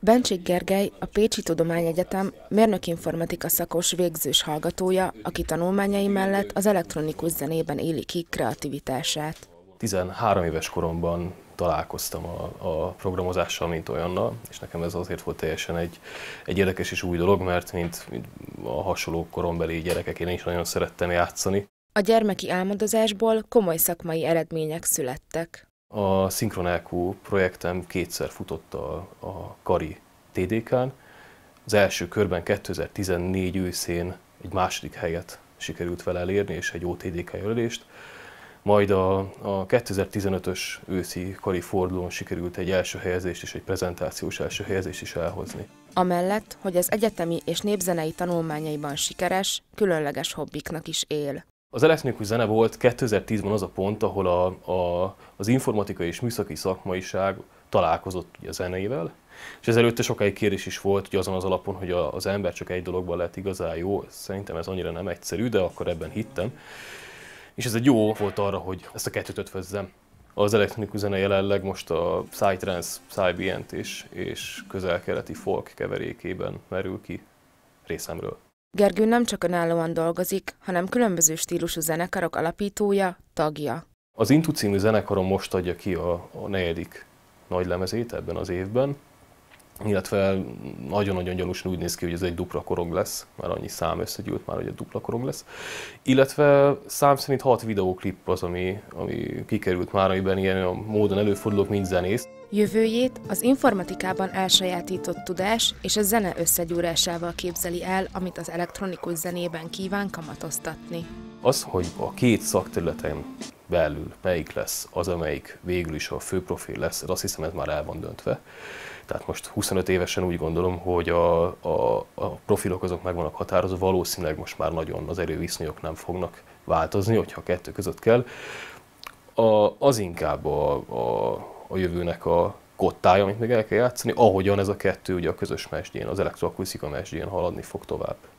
Bencsik Gergely, a Pécsi Tudományegyetem mérnökinformatika szakos végzős hallgatója, aki tanulmányai mellett az elektronikus zenében éli ki kreativitását. 13 éves koromban találkoztam a programozással, mint olyannal, és nekem ez azért volt teljesen egy érdekes és új dolog, mert mint a hasonló korombeli gyerekek, én is nagyon szerettem játszani. A gyermeki álmodozásból komoly szakmai eredmények születtek. A Synchron LQ projektem kétszer futott a Kari TDK-n. Az első körben 2014 őszén egy második helyet sikerült vele elérni, és egy jó TDK jelölést. Majd a 2015-ös őszi Kari fordulón sikerült egy első helyezést és egy prezentációs első helyezést is elhozni. Amellett, hogy az egyetemi és népzenei tanulmányaiban sikeres, különleges hobbiknak is él. Az elektronikus zene volt 2010-ben az a pont, ahol az informatikai és műszaki szakmaiság találkozott ugye, a zenével, és ezelőtte sokáig kérés is volt, hogy azon az alapon, hogy az ember csak egy dologban lehet igazán jó, szerintem ez annyira nem egyszerű, de akkor ebben hittem. És ez egy jó volt arra, hogy ezt a kettőt ötvözzem. Az elektronikus zene jelenleg most a Psytrans, Psybient és közel-keleti folk keverékében merül ki részemről. Gergő nem csak önállóan dolgozik, hanem különböző stílusú zenekarok alapítója, tagja. Az Intucí című zenekarom most adja ki a negyedik nagy lemezét ebben az évben, illetve nagyon-nagyon gyanúsan úgy néz ki, hogy ez egy dupla korong lesz, már annyi szám összegyűlt már, hogy egy dupla korong lesz. Illetve szám szerint 6 videóklip az, ami kikerült már, amiben ilyen a módon előfordulok, mint zenész. Jövőjét az informatikában elsajátított tudás és a zene összegyúrásával képzeli el, amit az elektronikus zenében kíván kamatoztatni. Az, hogy a két szakterületen belül melyik lesz az, amelyik végül is a főprofil lesz, azt hiszem ez már el van döntve. Tehát most 25 évesen úgy gondolom, hogy a profilok azok meg vannak határozva, valószínűleg most már nagyon az erőviszonyok nem fognak változni, hogyha a kettő között kell. Az inkább a jövőnek a kottája, amit meg el kell játszani, ahogyan ez a kettő ugye a közös mesdjén, az elektroakusztika mesdjén haladni fog tovább.